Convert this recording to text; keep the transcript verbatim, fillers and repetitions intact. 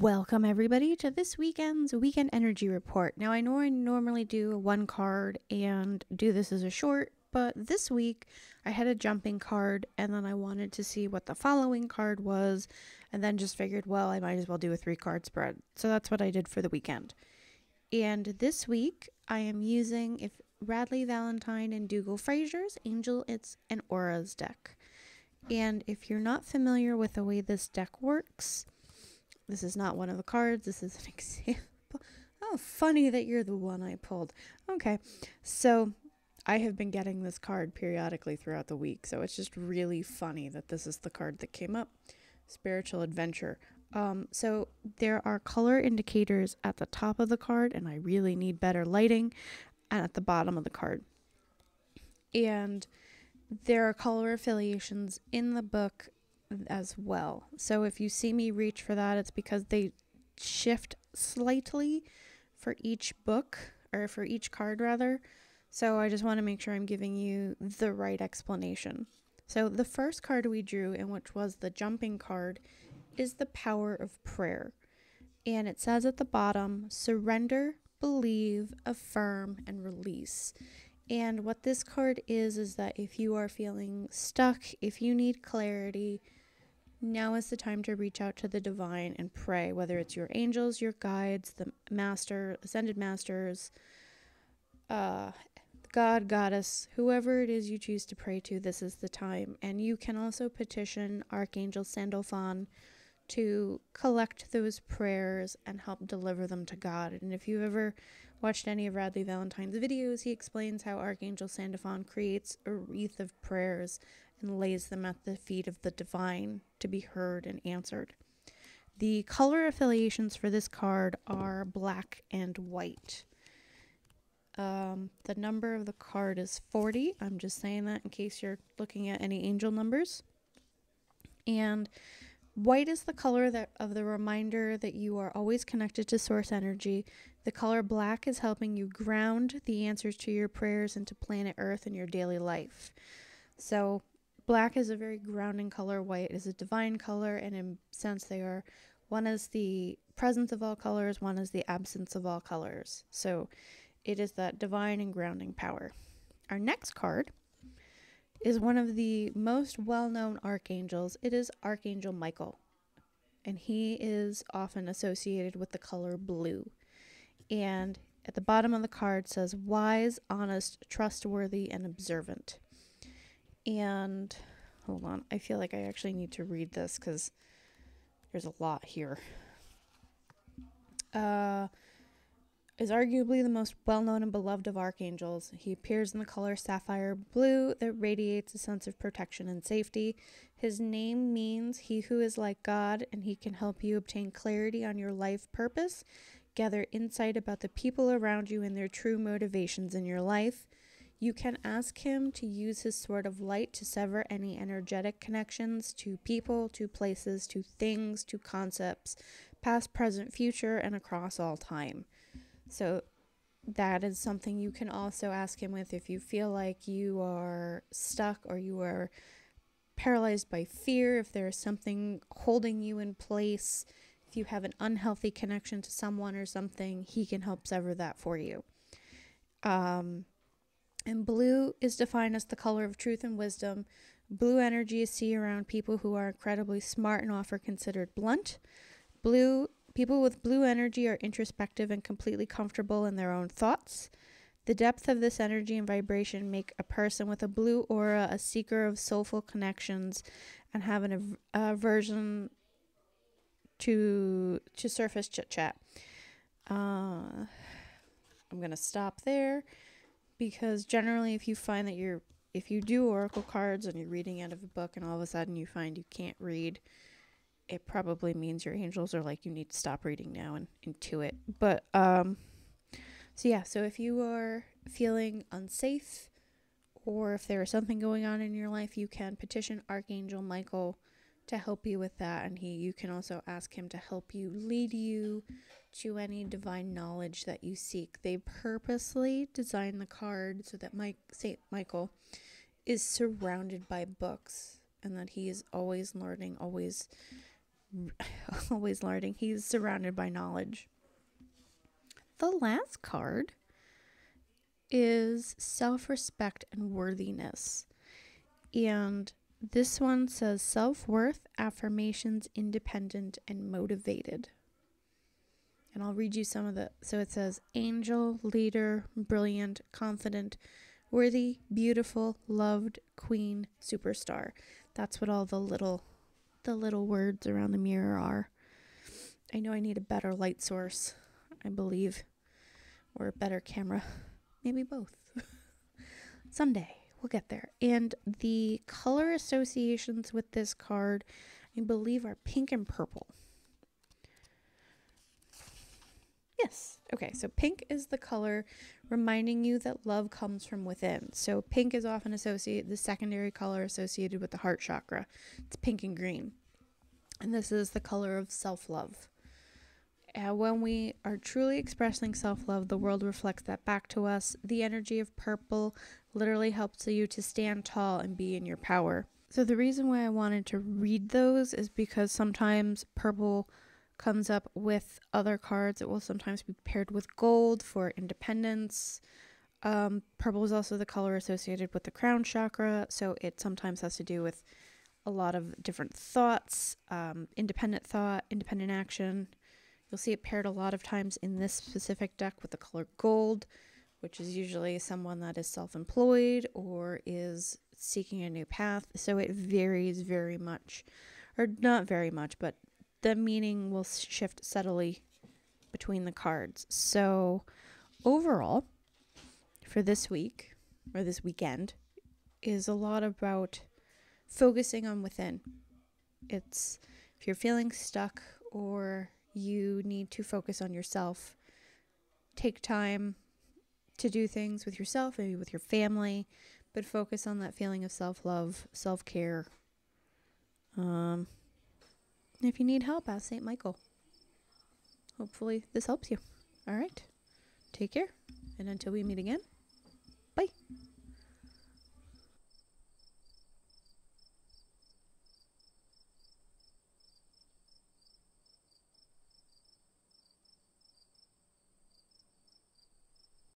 Welcome everybody to this weekend's weekend energy report. Now I know I normally do one card and do this as a short, but this week I had a jumping card and then I wanted to see what the following card was and then just figured, well, I might as well do a three card spread. So that's what I did for the weekend. And this week I am using if Radliegh Valentine and Dougall Fraser's Angel It's an Aura's deck. And if you're not familiar with the way this deck works, this is not one of the cards. This is an example. Oh, funny that you're the one I pulled. Okay. So I have been getting this card periodically throughout the week. So it's just really funny that this is the card that came up. Spiritual Adventure. Um, so there are color indicators at the top of the card, and I really need better lighting, and at the bottom of the card. And there are color affiliations in the book as well. So if you see me reach for that, it's because they shift slightly for each book, or for each card rather. So I just want to make sure I'm giving you the right explanation. So the first card we drew, and which was the jumping card, is the Power of Prayer. And it says at the bottom, surrender, believe, affirm, and release. And what this card is, is that if you are feeling stuck, if you need clarity, now is the time to reach out to the divine and pray, whether it's your angels, your guides, the master, ascended masters, uh, God, goddess, whoever it is you choose to pray to, this is the time. And you can also petition Archangel Sandalphon to collect those prayers and help deliver them to God. And if you've ever watched any of Radliegh Valentine's videos, he explains how Archangel Sandalphon creates a wreath of prayers and lays them at the feet of the divine to be heard and answered. The color affiliations for this card are black and white. Um, the number of the card is forty. I'm just saying that in case you're looking at any angel numbers. And white is the color that of the reminder that you are always connected to source energy. The color black is helping you ground the answers to your prayers and to planet Earth in your daily life. So black is a very grounding color. White is a divine color, and in a sense they are, one is the presence of all colors, one is the absence of all colors. So it is that divine and grounding power. Our next card is one of the most well-known archangels. It is Archangel Michael, and he is often associated with the color blue. And at the bottom of the card says wise, honest, trustworthy, and observant. And hold on, I feel like I actually need to read this because there's a lot here. Uh, is arguably the most well-known and beloved of archangels. He appears in the color sapphire blue that radiates a sense of protection and safety. His name means he who is like God, and he can help you obtain clarity on your life purpose, gather insight about the people around you and their true motivations in your life. You can ask him to use his sword of light to sever any energetic connections to people, to places, to things, to concepts, past, present, future, and across all time. So that is something you can also ask him with if you feel like you are stuck or you are paralyzed by fear, if there is something holding you in place, if you have an unhealthy connection to someone or something, he can help sever that for you. Um, and blue is defined as the color of truth and wisdom. Blue energy is seen around people who are incredibly smart and often considered blunt. Blue People with blue energy are introspective and completely comfortable in their own thoughts. The depth of this energy and vibration make a person with a blue aura a seeker of soulful connections and have an av aversion to to surface chit-chat. Uh, I'm going to stop there because generally if you find that you're, if you do Oracle cards and you're reading out of a book and all of a sudden you find you can't read, it probably means your angels are like, you need to stop reading now and intuit. But, um, so yeah, so if you are feeling unsafe or if there is something going on in your life, you can petition Archangel Michael to help you with that. And he, you can also ask him to help you, lead you to any divine knowledge that you seek. They purposely designed the card so that Mike, Saint Michael is surrounded by books and that he is always learning, always always learning. He's surrounded by knowledge. The last card is self-respect and worthiness. And this one says self-worth, affirmations, independent, and motivated. And I'll read you some of the, so it says angel, leader, brilliant, confident, worthy, beautiful, loved, queen, superstar. That's what all the little, the little words around the mirror are. I know I need a better light source, I believe, or a better camera. Maybe both. Someday we'll get there. And the color associations with this card, I believe, are pink and purple. Yes. Okay, so pink is the color reminding you that love comes from within. So pink is often associated, the secondary color associated with the heart chakra. It's pink and green. And this is the color of self-love. Uh, when we are truly expressing self-love, the world reflects that back to us. The energy of purple literally helps you to stand tall and be in your power. So the reason why I wanted to read those is because sometimes purple comes up with other cards. It will sometimes be paired with gold for independence. Um, purple is also the color associated with the crown chakra, so it sometimes has to do with a lot of different thoughts, um, independent thought, independent action. You'll see it paired a lot of times in this specific deck with the color gold, which is usually someone that is self-employed or is seeking a new path. So it varies very much, or not very much, but the meaning will shift subtly between the cards. So overall, for this week, or this weekend, is a lot about focusing on within. It's if you're feeling stuck or you need to focus on yourself, take time to do things with yourself, maybe with your family, but focus on that feeling of self-love, self-care. Um... If you need help, ask Saint Michael. Hopefully this helps you. All right. Take care. And until we meet again, bye.